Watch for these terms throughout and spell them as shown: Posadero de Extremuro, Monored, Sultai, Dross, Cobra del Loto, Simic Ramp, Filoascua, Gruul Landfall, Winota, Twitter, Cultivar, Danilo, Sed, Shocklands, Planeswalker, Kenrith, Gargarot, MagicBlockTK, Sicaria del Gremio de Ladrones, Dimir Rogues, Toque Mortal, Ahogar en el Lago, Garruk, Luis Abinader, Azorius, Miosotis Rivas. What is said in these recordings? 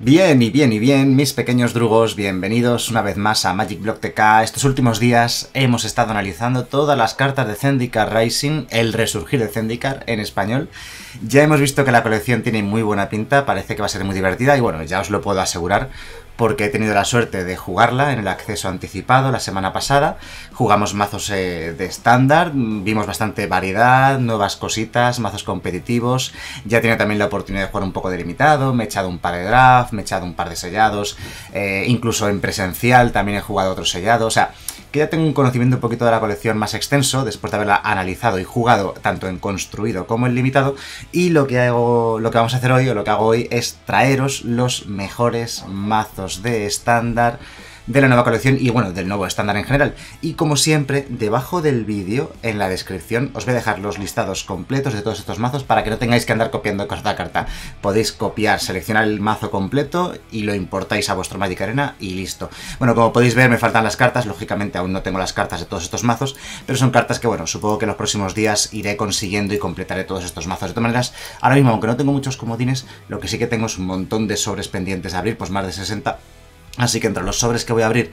Bien, y bien, y bien, mis pequeños drugos, bienvenidos una vez más a MagicBlockTK. Estos últimos días hemos estado analizando todas las cartas de Zendikar Rising, el resurgir de Zendikar en español. Ya hemos visto que la colección tiene muy buena pinta, parece que va a ser muy divertida y bueno, ya os lo puedo asegurar porque he tenido la suerte de jugarla en el acceso anticipado la semana pasada. Jugamos mazos de estándar, vimos bastante variedad, nuevas cositas, mazos competitivos. Ya tenía también la oportunidad de jugar un poco de limitado, me he echado un par de draft, me he echado un par de sellados, incluso en presencial también he jugado otros sellados. O sea, que ya tengo un conocimiento un poquito de la colección más extenso, después de haberla analizado y jugado tanto en construido como en limitado. Y lo que hago hoy es traeros los mejores mazos de estándar de la nueva colección y bueno, del nuevo estándar en general. Y como siempre, debajo del vídeo, en la descripción, os voy a dejar los listados completos de todos estos mazos para que no tengáis que andar copiando carta a carta. Podéis copiar, seleccionar el mazo completo y lo importáis a vuestro Magic Arena y listo. Bueno, como podéis ver, me faltan las cartas. Lógicamente aún no tengo las cartas de todos estos mazos, pero son cartas que, bueno, supongo que en los próximos días iré consiguiendo y completaré todos estos mazos. De todas maneras, ahora mismo, aunque no tengo muchos comodines, lo que sí que tengo es un montón de sobres pendientes de abrir, pues más de 60. Así que entre los sobres que voy a abrir,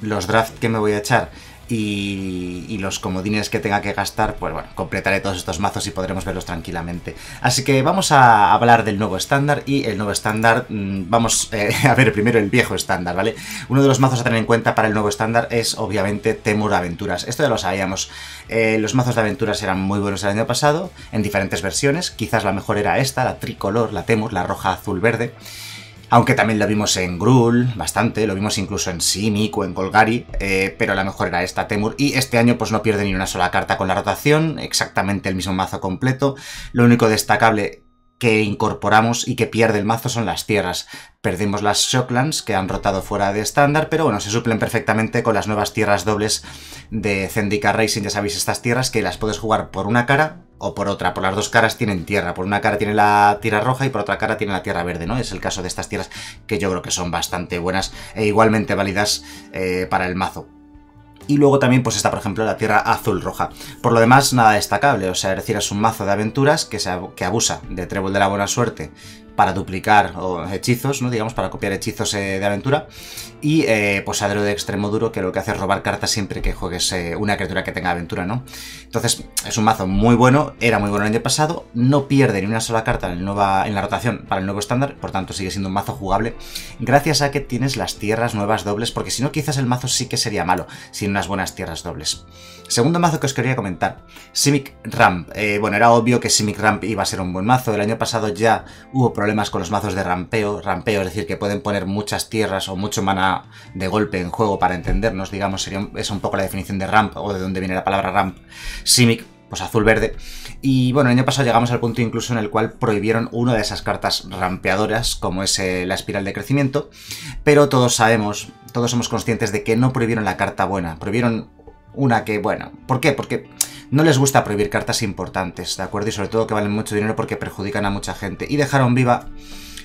los drafts que me voy a echar y los comodines que tenga que gastar, pues bueno, completaré todos estos mazos y podremos verlos tranquilamente. Así que vamos a hablar del nuevo estándar y el nuevo estándar, vamos a ver primero el viejo estándar, ¿vale? Uno de los mazos a tener en cuenta para el nuevo estándar es obviamente Temur Aventuras. Esto ya lo sabíamos, los mazos de aventuras eran muy buenos el año pasado, en diferentes versiones, quizás la mejor era esta, la tricolor, la Temur, la roja, azul, verde. Aunque también lo vimos en Gruul, bastante, lo vimos incluso en Simic o en Golgari, pero la mejor era esta, Temur. Y este año pues no pierde ni una sola carta con la rotación, exactamente el mismo mazo completo. Lo único destacable que incorporamos y que pierde el mazo son las tierras. Perdimos las Shocklands, que han rotado fuera de estándar, pero bueno, se suplen perfectamente con las nuevas tierras dobles de Zendikar Rising. Ya sabéis, estas tierras que las puedes jugar por una cara o por otra, por las dos caras tienen tierra, por una cara tiene la tierra roja y por otra cara tiene la tierra verde, ¿no? Es el caso de estas tierras que yo creo que son bastante buenas e igualmente válidas para el mazo. Y luego también pues está, por ejemplo, la tierra azul-roja. Por lo demás, nada destacable, o sea, es decir, es un mazo de aventuras que abusa de Trébol de la Buena Suerte para duplicar hechizos, ¿no? Digamos, para copiar hechizos de aventura. Y Posadero de Extremuro, que lo que hace es robar cartas siempre que juegues una criatura que tenga aventura, ¿no? Entonces, es un mazo muy bueno, era muy bueno el año pasado, no pierde ni una sola carta en la rotación para el nuevo estándar, por tanto sigue siendo un mazo jugable, gracias a que tienes las tierras nuevas dobles, porque si no quizás el mazo sí que sería malo, sin unas buenas tierras dobles. Segundo mazo que os quería comentar, Simic Ramp. Bueno, era obvio que Simic Ramp iba a ser un buen mazo, el año pasado ya hubo problemas con los mazos de rampeo, es decir, que pueden poner muchas tierras o mucho maná de golpe en juego, para entendernos, digamos, es un poco la definición de ramp o de dónde viene la palabra ramp. Simic, pues azul-verde, y bueno, el año pasado llegamos al punto incluso en el cual prohibieron una de esas cartas rampeadoras, como es la espiral de crecimiento, pero todos sabemos, todos somos conscientes de que no prohibieron la carta buena, prohibieron una que, bueno, ¿por qué? Porque no les gusta prohibir cartas importantes, ¿de acuerdo? Y sobre todo que valen mucho dinero porque perjudican a mucha gente. Y dejaron viva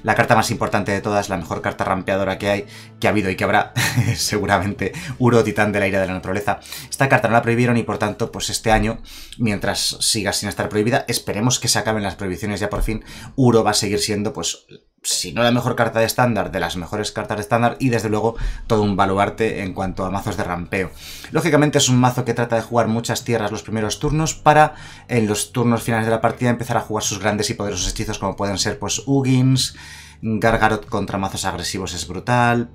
la carta más importante de todas, la mejor carta rampeadora que hay, que ha habido y que habrá, seguramente, Uro, titán de la ira de la naturaleza. Esta carta no la prohibieron y por tanto, pues este año, mientras siga sin estar prohibida, esperemos que se acaben las prohibiciones ya por fin, Uro va a seguir siendo, pues, si no la mejor carta de estándar, de las mejores cartas de estándar y desde luego todo un baluarte en cuanto a mazos de rampeo. Lógicamente es un mazo que trata de jugar muchas tierras los primeros turnos para en los turnos finales de la partida empezar a jugar sus grandes y poderosos hechizos como pueden ser pues Ugins, Gargarot contra mazos agresivos es brutal,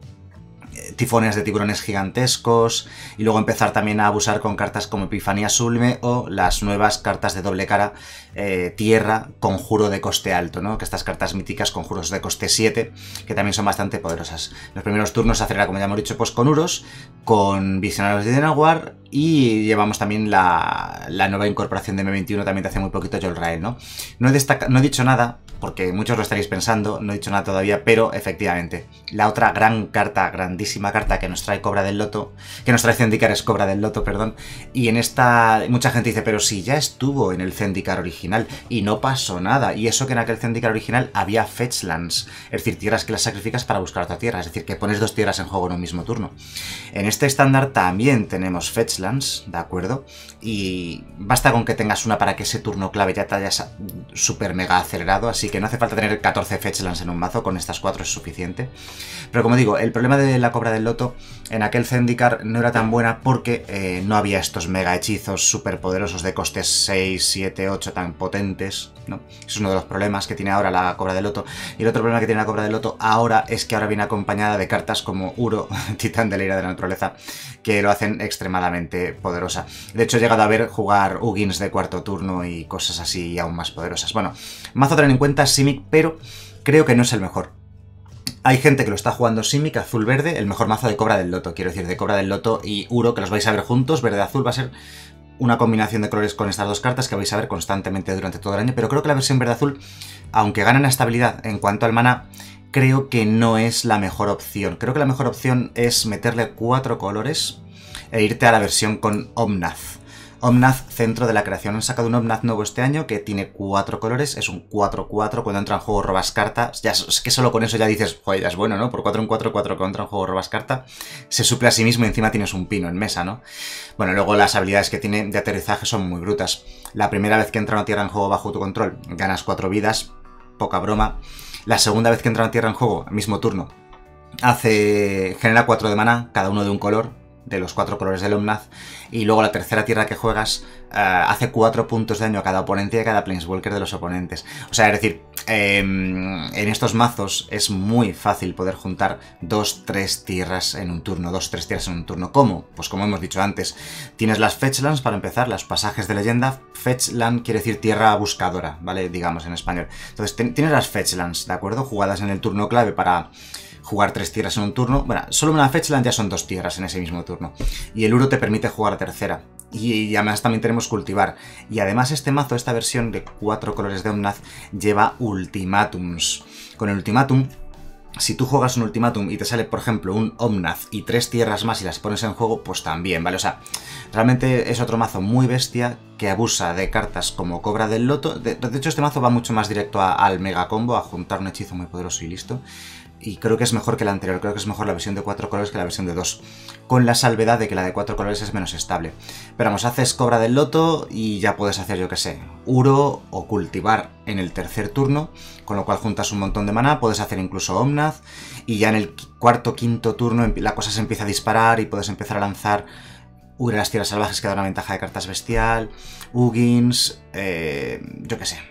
tifones de tiburones gigantescos y luego empezar también a abusar con cartas como Epifanía Sublime o las nuevas cartas de doble cara, tierra, conjuro de coste alto, ¿no? Que estas cartas míticas, conjuros de coste 7, que también son bastante poderosas. Los primeros turnos se acelera, como ya hemos dicho, pues con Uros, con Visionarios de Llanowar y llevamos también la nueva incorporación de M21 también de hace muy poquito, Yolrael, ¿no? No he dicho nada, porque muchos lo estaréis pensando, no he dicho nada todavía, pero efectivamente, la otra gran carta, grandísima carta que nos trae Zendikar es Cobra del Loto, perdón, y en esta mucha gente dice, pero si ya estuvo en el Zendikar original y no pasó nada, y eso que en aquel Zendikar original había Fetchlands, es decir, tierras que las sacrificas para buscar otra tierra, es decir, que pones dos tierras en juego en un mismo turno. En este estándar también tenemos Fetchlands, Fetchlands, ¿de acuerdo? Y basta con que tengas una para que ese turno clave ya te hayas super mega acelerado, así que no hace falta tener 14 Fetchlands en un mazo, con estas 4 es suficiente. Pero como digo, el problema de la Cobra del Loto en aquel Zendikar no era tan buena porque no había estos mega hechizos super poderosos de costes 6, 7, 8 tan potentes, ¿no? Es uno de los problemas que tiene ahora la Cobra del Loto. Y el otro problema que tiene la Cobra del Loto ahora es que ahora viene acompañada de cartas como Uro, Titán de la Ira de la Naturaleza, que lo hacen extremadamente poderosa. De hecho, he llegado a ver jugar Ugins de cuarto turno y cosas así aún más poderosas. Bueno, mazo tener en cuenta Simic, pero creo que no es el mejor. Hay gente que lo está jugando Simic, azul-verde, el mejor mazo de Cobra del Loto, quiero decir, de Cobra del Loto y Uro, que los vais a ver juntos, verde-azul, va a ser una combinación de colores con estas dos cartas que vais a ver constantemente durante todo el año, pero creo que la versión verde-azul, aunque gana en estabilidad en cuanto al maná, creo que no es la mejor opción. Creo que la mejor opción es meterle 4 colores e irte a la versión con Omnath. Omnath, centro de la creación. Han sacado un Omnath nuevo este año que tiene 4 colores, es un 4-4, cuando entra en juego robas carta. Ya, es que solo con eso ya dices, joder, ya es bueno, ¿no? Por 4 en 4-4, cuando entra en juego robas carta, se suple a sí mismo y encima tienes un pino en mesa, ¿no? Bueno, luego las habilidades que tiene de aterrizaje son muy brutas. La primera vez que entra una tierra en juego bajo tu control, ganas 4 vidas, poca broma. La segunda vez que entra una tierra en juego, mismo turno, genera 4 de maná, cada uno de un color, de los 4 colores del Omnath, y luego la tercera tierra que juegas hace 4 puntos de daño a cada oponente y a cada Planeswalker de los oponentes. O sea, es decir, en estos mazos es muy fácil poder juntar 2-3 tierras en un turno, 2-3 tierras en un turno. ¿Cómo? Pues como hemos dicho antes, tienes las Fetchlands para empezar, las pasajes de leyenda. Fetchland quiere decir tierra buscadora, ¿vale? Digamos en español. Entonces, tienes las Fetchlands, ¿de acuerdo? Jugadas en el turno clave para jugar 3 tierras en un turno. Bueno, solo una Fetchland ya son 2 tierras en ese mismo turno. Y el Uro te permite jugar a tercera. Y además también tenemos Cultivar. Y además este mazo, esta versión de 4 colores de Omnath, lleva Ultimátums. Con el Ultimátum, si tú juegas un Ultimátum y te sale, por ejemplo, un Omnath y 3 tierras más y las pones en juego, pues también, ¿vale? O sea, realmente es otro mazo muy bestia que abusa de cartas como Cobra del Loto. De hecho, este mazo va mucho más directo al mega combo, a juntar un hechizo muy poderoso y listo. Y creo que es mejor que la anterior, creo que es mejor la versión de 4 colores que la versión de 2. Con la salvedad de que la de 4 colores es menos estable. Pero vamos, haces Cobra del Loto y ya puedes hacer, yo que sé, Uro o Cultivar en el tercer turno, con lo cual juntas un montón de maná, puedes hacer incluso Omnath, y ya en el cuarto, quinto turno la cosa se empieza a disparar y puedes empezar a lanzar Ure las tierras salvajes que dan una ventaja de cartas bestial, Ugins, yo que sé.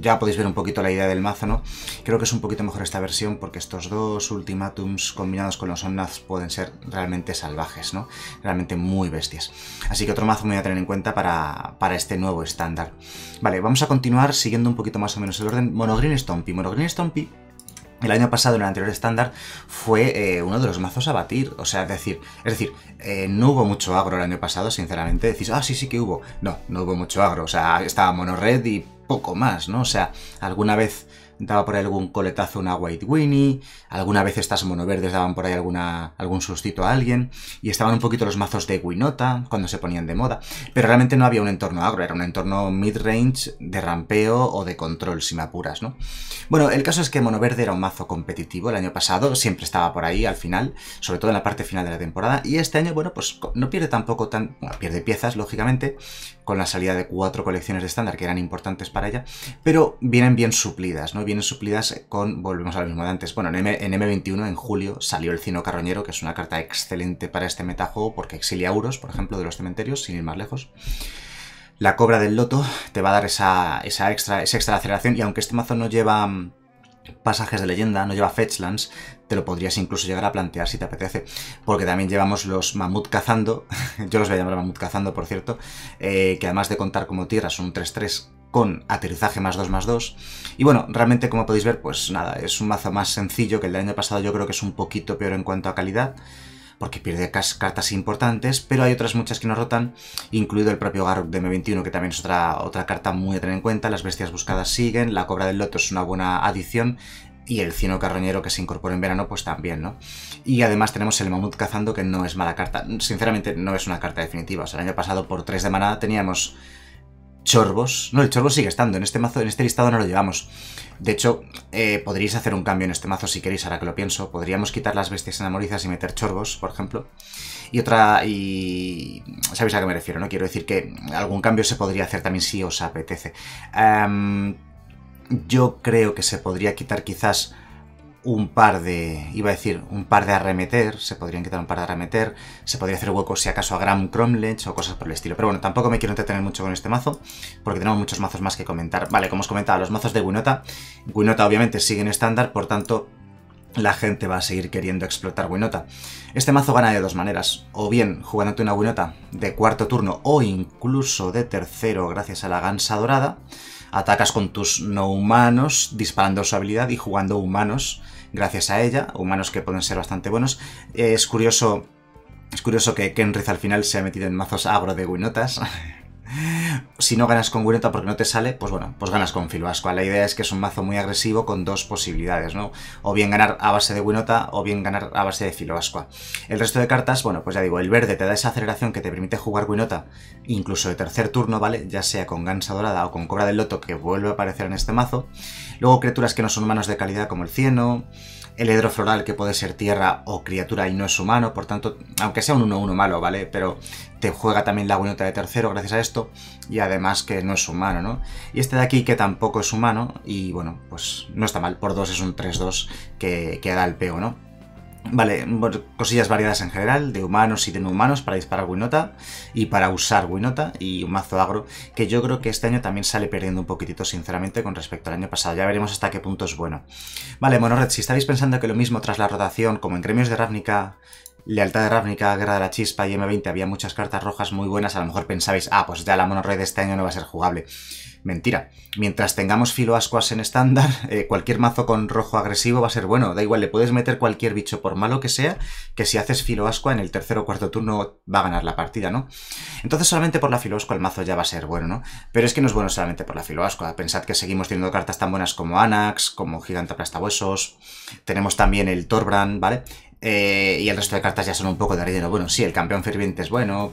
Ya podéis ver un poquito la idea del mazo, ¿no? Creo que es un poquito mejor esta versión porque estos 2 ultimátums combinados con los Omnaths pueden ser realmente salvajes, ¿no? Realmente muy bestias. Así que otro mazo me voy a tener en cuenta para este nuevo estándar. Vale, vamos a continuar siguiendo un poquito más o menos el orden. Monogreen Stompy. Monogreen Stompy, el año pasado en el anterior estándar, fue uno de los mazos a batir. O sea, es decir, no hubo mucho agro el año pasado, sinceramente. Decís, ah, sí, sí que hubo. No, no hubo mucho agro. O sea, estaba Monored y poco más, ¿no? O sea, alguna vez daba por ahí algún coletazo una White Winnie, alguna vez estas monoverdes daban por ahí algún sustito a alguien, y estaban un poquito los mazos de Winota cuando se ponían de moda, pero realmente no había un entorno agro, era un entorno mid-range de rampeo o de control, si me apuras, ¿no? Bueno, el caso es que monoverde era un mazo competitivo el año pasado, siempre estaba por ahí al final, sobre todo en la parte final de la temporada, y este año, bueno, pues no pierde tampoco tan... Bueno, pierde piezas, lógicamente, con la salida de 4 colecciones de estándar que eran importantes para ella, pero vienen bien suplidas, ¿no? Vienen suplidas con, volvemos a lo mismo de antes, bueno, en M21 en julio salió el Cieno Carroñero, que es una carta excelente para este metajuego porque exilia Uros, por ejemplo, de los cementerios, sin ir más lejos. La Cobra del Loto te va a dar esa extra aceleración, y aunque este mazo no lleva pasajes de leyenda, no lleva Fetchlands, te lo podrías incluso llegar a plantear si te apetece, porque también llevamos los Mamut Cazando, yo los voy a llamar Mamut Cazando, por cierto, que además de contar como tierra son un 3-3 con aterrizaje +2/+2, y bueno, realmente como podéis ver, pues nada, es un mazo más sencillo que el del año pasado. Yo creo que es un poquito peor en cuanto a calidad, porque pierde cartas importantes, pero hay otras muchas que no rotan, incluido el propio Garruk de M21, que también es otra carta muy a tener en cuenta. Las Bestias Buscadas siguen, la Cobra del Loto es una buena adición, y el Cieno Carroñero, que se incorpora en verano, pues también, ¿no? Y además tenemos el Mamut Cazando, que no es mala carta, sinceramente no es una carta definitiva. O sea, el año pasado por 3 de maná teníamos Chorbos. No, el Chorbo sigue estando. En este mazo, en este listado no lo llevamos. De hecho, podríais hacer un cambio en este mazo si queréis, ahora que lo pienso. Podríamos quitar las Bestias Enamorizas y meter Chorbos, por ejemplo. y otra... y sabéis a qué me refiero, ¿no? Quiero decir que algún cambio se podría hacer también si os apetece. Yo creo que se podría quitar quizás un par de... iba a decir, un par de arremeter, se podrían quitar un par de arremeter, se podría hacer huecos si acaso a Graham Cromlech o cosas por el estilo. Pero bueno, tampoco me quiero entretener mucho con este mazo, porque tenemos muchos mazos más que comentar. Vale, como os comentaba, los mazos de Winota. Winota obviamente sigue en estándar, por tanto... la gente va a seguir queriendo explotar Winota. Este mazo gana de dos maneras, o bien jugándote una Winota de cuarto turno o incluso de tercero gracias a la Gansa Dorada, atacas con tus no humanos disparando su habilidad y jugando humanos gracias a ella, humanos que pueden ser bastante buenos. Es curioso que Kenrith al final se ha metido en mazos agro de Winotas. Si no ganas con Winota porque no te sale, pues bueno, pues ganas con Filoascua. La idea es que es un mazo muy agresivo con dos posibilidades, ¿no? O bien ganar a base de Winota o bien ganar a base de Filoascua. El resto de cartas, bueno, pues ya digo, el verde te da esa aceleración que te permite jugar Winota incluso de tercer turno, ¿vale? Ya sea con Gansa Dorada o con Cobra del Loto, que vuelve a aparecer en este mazo. Luego criaturas que no son humanos de calidad como el Cieno, el Hedro Floral, que puede ser tierra o criatura y no es humano, por tanto, aunque sea un 1-1 malo, ¿vale? Pero te juega también la Winota de tercero gracias a esto, y además que no es humano, ¿no? Y este de aquí que tampoco es humano, y bueno, pues no está mal, por 2 es un 3-2 que da el pego, ¿no? Vale, cosillas variadas en general, de humanos y de no humanos para disparar Winota y para usar Winota, y un mazo agro que yo creo que este año también sale perdiendo un poquitito sinceramente con respecto al año pasado, ya veremos hasta qué punto es bueno. Vale, Monored, si estáis pensando que lo mismo tras la rotación como en Gremios de Ravnica, Lealtad de Ravnica, Guerra de la Chispa y M20 había muchas cartas rojas muy buenas, a lo mejor pensabais, ah, pues ya la Monored de este año no va a ser jugable. Mentira. Mientras tengamos Filoascuas en estándar, cualquier mazo con rojo agresivo va a ser bueno. Da igual, le puedes meter cualquier bicho, por malo que sea, que si haces Filoascua en el tercer o cuarto turno va a ganar la partida, ¿no? Entonces solamente por la Filoascua el mazo ya va a ser bueno, ¿no? Pero es que no es bueno solamente por la Filoascua. Pensad que seguimos teniendo cartas tan buenas como Anax, como Gigantaplastahuesos. Tenemos también el Torbran, ¿vale? Y el resto de cartas ya son un poco de relleno. Bueno, sí, el Campeón Ferviente es bueno,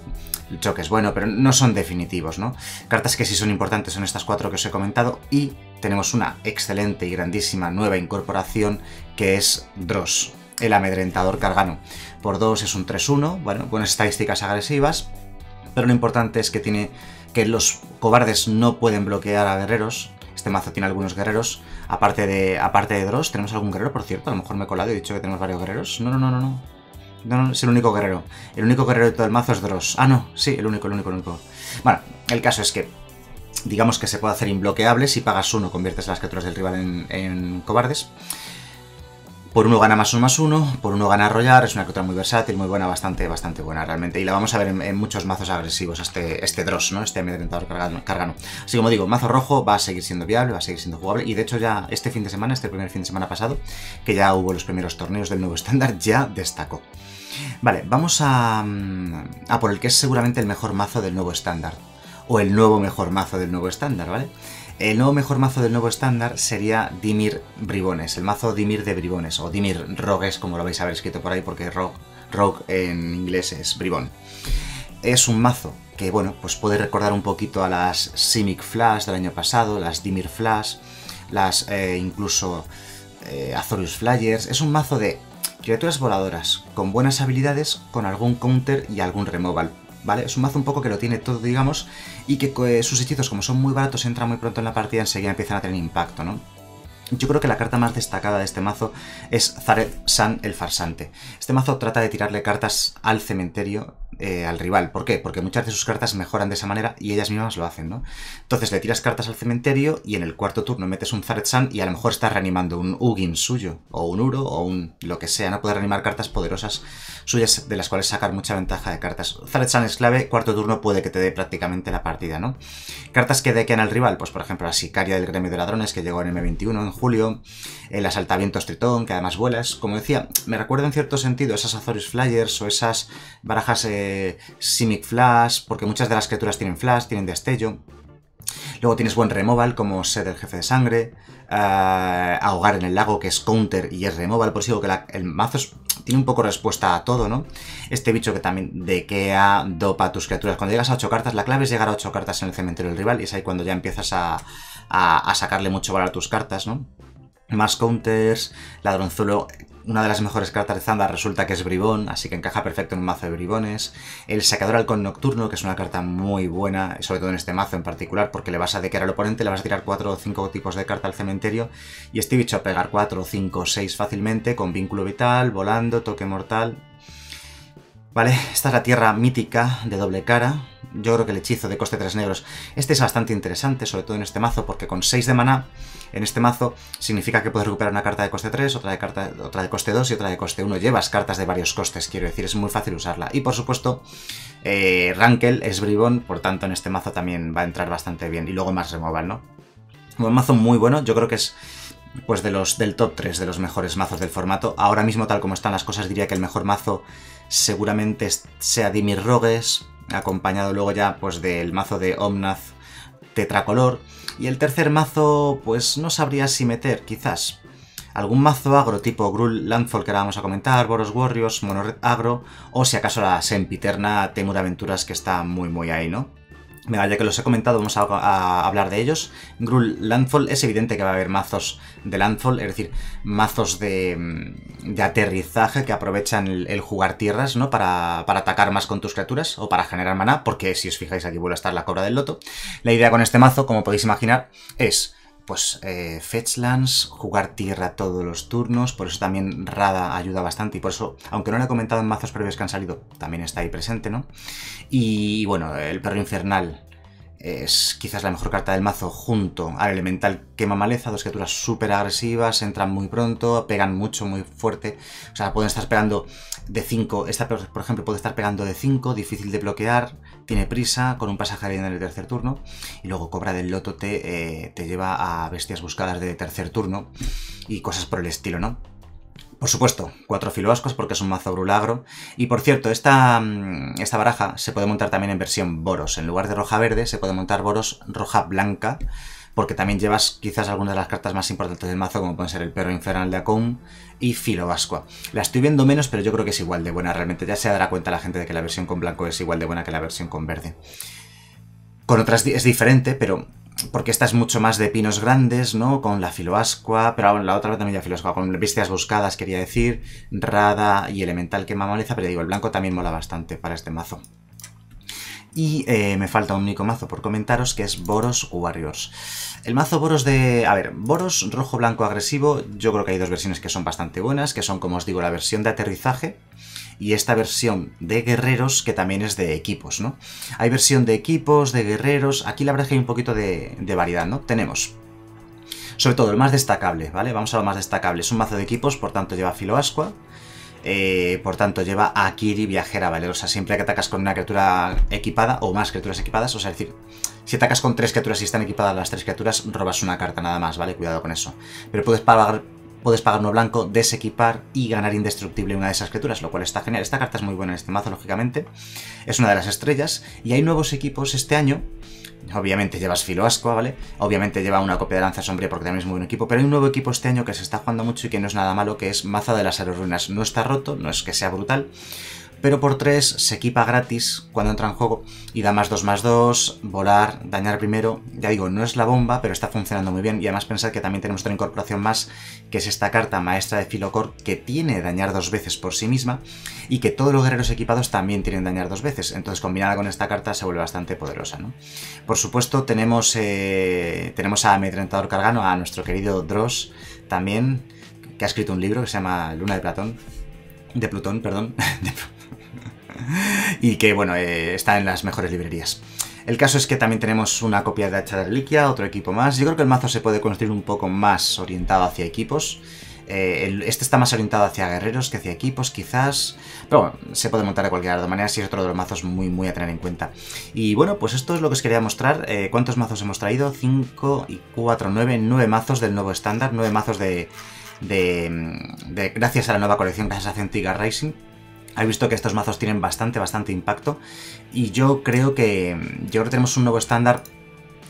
el Choque es bueno, pero no son definitivos, ¿no? Cartas que sí son importantes son estas cuatro que os he comentado, y tenemos una excelente y grandísima nueva incorporación que es Dross, el Amedrentador Cargano. Por 2 es un 3-1, bueno, con estadísticas agresivas, pero lo importante es que tiene que los cobardes no pueden bloquear a guerreros. Este mazo tiene algunos guerreros, aparte de Dross. ¿Tenemos algún guerrero, por cierto? A lo mejor me he colado y he dicho que tenemos varios guerreros. No, es el único guerrero. El único guerrero de todo el mazo es Dross. Ah, no, sí, el único. Bueno, el caso es que, digamos que se puede hacer imbloqueable. Si pagas 1, conviertes a las criaturas del rival en cobardes. Por 1 gana +1/+1, por 1 gana arrollar, es una criatura muy versátil, muy buena, bastante buena realmente. Y la vamos a ver en muchos mazos agresivos, este Dross, ¿no? Este Amedrentador Cargano. Así como digo, mazo rojo va a seguir siendo viable, va a seguir siendo jugable. Y de hecho ya este fin de semana, este primer fin de semana pasado, que ya hubo los primeros torneos del nuevo estándar, ya destacó. Vale, vamos a por el que es seguramente el mejor mazo del nuevo estándar. O el nuevo mejor mazo del nuevo estándar, ¿vale? El nuevo mejor mazo del nuevo estándar sería Dimir Bribones, el mazo Dimir de Bribones, o Dimir Rogues, como lo vais a ver escrito por ahí, porque Rogue en inglés es bribón. Es un mazo que, bueno, pues puede recordar un poquito a las Simic Flash del año pasado, las Dimir Flash, las incluso Azorius Flyers. Es un mazo de criaturas voladoras, con buenas habilidades, con algún counter y algún removal. ¿Vale? Es un mazo un poco que lo tiene todo, digamos, y que sus hechizos, como son muy baratos, entran muy pronto en la partida y enseguida empiezan a tener impacto, ¿no? Yo creo que la carta más destacada de este mazo es Zareth San, el farsante. Este mazo trata de tirarle cartas al cementerio, al rival. ¿Por qué? Porque muchas de sus cartas mejoran de esa manera y ellas mismas lo hacen, ¿no? Entonces le tiras cartas al cementerio y en el cuarto turno metes un Zareth San y a lo mejor estás reanimando un Ugin suyo, o un Uro, o un lo que sea, ¿no? Puedes reanimar cartas poderosas suyas de las cuales sacar mucha ventaja de cartas. Zareth San es clave, cuarto turno puede que te dé prácticamente la partida, ¿no? Cartas que dequean al rival, pues por ejemplo la Sicaria del Gremio de Ladrones, que llegó en M21 en julio, el Asaltavientos Tritón, que además vuelas. Como decía, me recuerda en cierto sentido esas Azorius Flyers o esas barajas Simic Flash, porque muchas de las criaturas tienen Flash, tienen Destello. Luego tienes buen removal, como Sed del Jefe de Sangre, Ahogar en el Lago, que es counter y es removal. Por eso digo que el mazo tiene un poco respuesta a todo, ¿no? Este bicho que también dequea, dopa tus criaturas. Cuando llegas a 8 cartas, la clave es llegar a 8 cartas en el cementerio del rival, y es ahí cuando ya empiezas a sacarle mucho valor a tus cartas, ¿no? Más counters, ladronzuelo Una de las mejores cartas de Zanda resulta que es Bribón, así que encaja perfecto en un mazo de Bribones. El Sacador Halcón Nocturno, que es una carta muy buena, sobre todo en este mazo en particular, porque le vas a dequear al oponente, le vas a tirar 4 o 5 tipos de carta al cementerio, y este bicho a pegar 4, 5, 6 fácilmente, con Vínculo Vital, Volando, Toque Mortal... Vale, esta es la tierra mítica de doble cara. Yo creo que el hechizo de coste 3 negros. Este es bastante interesante, sobre todo en este mazo, porque con 6 de maná en este mazo significa que puedes recuperar una carta de coste 3, otra de coste 2 y otra de coste 1. Llevas cartas de varios costes, quiero decir, es muy fácil usarla. Y por supuesto, Rankle es bribón, por tanto en este mazo también va a entrar bastante bien. Y luego más removal, ¿no? Un mazo muy bueno, yo creo que es... pues de los del top 3 de los mejores mazos del formato. Ahora mismo, tal como están las cosas, diría que el mejor mazo seguramente sea Dimir Rogues, acompañado luego ya pues del mazo de Omnath tetracolor. Y el tercer mazo, pues no sabría si meter, quizás, algún mazo agro tipo Gruul Landfall, que ahora vamos a comentar, Boros Warriors, Monored agro, o si acaso la sempiterna Temur Aventuras, que está muy muy ahí, ¿no? Venga, ya que los he comentado, vamos a hablar de ellos. Gruul Landfall, es evidente que va a haber mazos de Landfall, es decir, mazos de aterrizaje que aprovechan el jugar tierras, ¿no? Para atacar más con tus criaturas o para generar maná, porque si os fijáis aquí vuelve a estar la Cobra del Loto. La idea con este mazo, como podéis imaginar, es... pues Fetchlands, jugar tierra todos los turnos, por eso también Rada ayuda bastante y por eso, aunque no lo he comentado en mazos previos que han salido, también está ahí presente, ¿no? Y bueno, el Perro Infernal es quizás la mejor carta del mazo junto al Elemental Quema Maleza, dos criaturas súper agresivas, entran muy pronto, pegan mucho, muy fuerte, o sea, pueden estar pegando de 5, esta por ejemplo puede estar pegando de 5, difícil de bloquear, tiene prisa, con un pasaje de leyenda en el tercer turno, y luego Cobra del Loto te lleva a Bestias Buscadas de tercer turno y cosas por el estilo, ¿no? Por supuesto, 4 Filoascuas porque es un mazo brulagro. Y por cierto, esta baraja se puede montar también en versión Boros. En lugar de roja-verde se puede montar Boros roja-blanca, porque también llevas quizás algunas de las cartas más importantes del mazo, como pueden ser el Perro Infernal de Akoum y Filoascua. La estoy viendo menos, pero yo creo que es igual de buena realmente. Ya se dará cuenta la gente de que la versión con blanco es igual de buena que la versión con verde. Con otras es diferente, pero... porque esta es mucho más de pinos grandes, ¿no? Con la Filoascua, pero la otra también ya Filoascua, con Bestias Buscadas, quería decir, Rada y Elemental Quema Maleza, pero digo, el blanco también mola bastante para este mazo. Y me falta un único mazo por comentaros, que es Boros Warriors. El mazo Boros de... a ver, Boros rojo-blanco agresivo, yo creo que hay dos versiones que son bastante buenas, que son, como os digo, la versión de aterrizaje y esta versión de guerreros, que también es de equipos, ¿no? Hay versión de equipos, de guerreros, aquí la verdad es que hay un poquito de variedad, ¿no? Tenemos, sobre todo, el más destacable, ¿vale? Vamos a lo más destacable, es un mazo de equipos, por tanto lleva Filoascua. Por tanto lleva a Akiri Viajera Valerosa. Siempre que atacas con una criatura equipada o más criaturas equipadas, o sea, es decir, si atacas con 3 criaturas y están equipadas las 3 criaturas, robas una carta nada más, ¿vale? Cuidado con eso. Pero puedes pagar no blanco, desequipar y ganar indestructible una de esas criaturas, lo cual está genial. Esta carta es muy buena en este mazo, lógicamente. Es una de las estrellas y hay nuevos equipos este año. Obviamente llevas Filoascua, ¿vale? Obviamente lleva una copia de Lanza Sombría porque también es muy buen equipo, pero hay un nuevo equipo este año que se está jugando mucho y que no es nada malo, que es Maza de las Aeroruinas. No está roto, no es que sea brutal, pero por 3 se equipa gratis cuando entra en juego y da +2/+2, volar, dañar primero. Ya digo, no es la bomba, pero está funcionando muy bien. Y además pensad que también tenemos otra incorporación más, que es esta carta maestra de Filocor, que tiene dañar 2 veces por sí misma y que todos los guerreros equipados también tienen dañar 2 veces. Entonces, combinada con esta carta, se vuelve bastante poderosa, ¿no? Por supuesto, tenemos a Amedrentador Cargano, a nuestro querido Dross también, que ha escrito un libro que se llama Luna de Platón. De Plutón, perdón. Y que, bueno, está en las mejores librerías. El caso es que también tenemos una copia de Hacha de Reliquia, otro equipo más. Yo creo que el mazo se puede construir un poco más orientado hacia equipos. Este está más orientado hacia guerreros que hacia equipos, quizás. Pero bueno, se puede montar de cualquier manera, si es otro de los mazos muy, muy a tener en cuenta. Y bueno, pues esto es lo que os quería mostrar. ¿Cuántos mazos hemos traído? 5 y 4, 9. 9 mazos del nuevo estándar, 9 mazos de gracias a la nueva colección, gracias a Zendikar Rising. Habéis visto que estos mazos tienen bastante impacto y yo creo que tenemos un nuevo estándar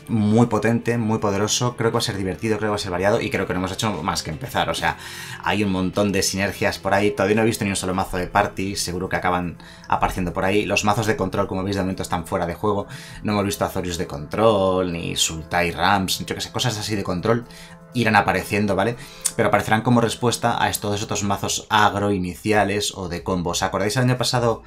muy potente, muy poderoso, creo que va a ser divertido, creo que va a ser variado y creo que no hemos hecho más que empezar, o sea, hay un montón de sinergias por ahí, todavía no he visto ni un solo mazo de party, seguro que acaban apareciendo por ahí, los mazos de control como veis de momento están fuera de juego, no hemos visto Azorius de control, ni Sultai Rams, yo que sé, cosas así de control irán apareciendo, ¿vale? Pero aparecerán como respuesta a estos otros mazos agro iniciales o de combos. ¿Acordáis el año pasado?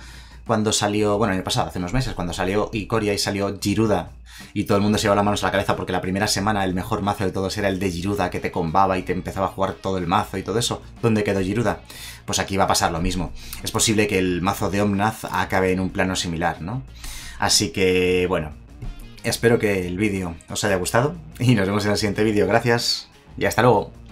Cuando salió, bueno, el año pasado, hace unos meses, cuando salió Ikoria y salió Giruda y todo el mundo se llevaba las manos a la cabeza porque la primera semana el mejor mazo de todos era el de Giruda que te combaba y te empezaba a jugar todo el mazo y todo eso. ¿Dónde quedó Giruda? Pues aquí va a pasar lo mismo. Es posible que el mazo de Omnath acabe en un plano similar, ¿no? Así que, bueno, espero que el vídeo os haya gustado y nos vemos en el siguiente vídeo. Gracias y hasta luego.